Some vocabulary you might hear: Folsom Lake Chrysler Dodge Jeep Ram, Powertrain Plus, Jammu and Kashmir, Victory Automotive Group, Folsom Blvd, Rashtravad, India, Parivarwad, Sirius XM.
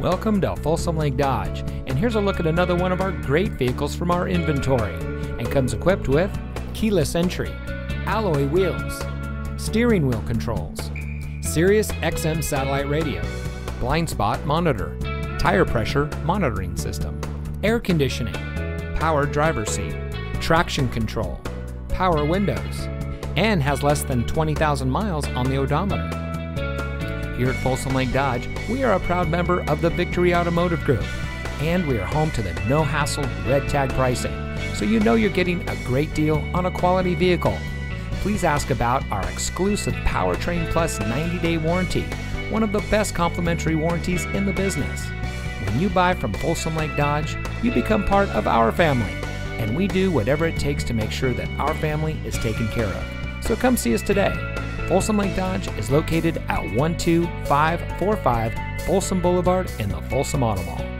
Welcome to Folsom Lake Dodge, and here's a look at another one of our great vehicles from our inventory, and comes equipped with keyless entry, alloy wheels, steering wheel controls, Sirius XM satellite radio, blind spot monitor, tire pressure monitoring system, air conditioning, power driver's seat, traction control, power windows, and has less than 20,000 miles on the odometer. Here at Folsom Lake Dodge, we are a proud member of the Victory Automotive Group, and we are home to the no-hassle red tag pricing, so you know you're getting a great deal on a quality vehicle. Please ask about our exclusive Powertrain Plus 90-day warranty, one of the best complimentary warranties in the business. When you buy from Folsom Lake Dodge, you become part of our family, and we do whatever it takes to make sure that our family is taken care of. So come see us today. Folsom Lake Dodge is located at 12545 Folsom Boulevard in the Folsom Auto Mall.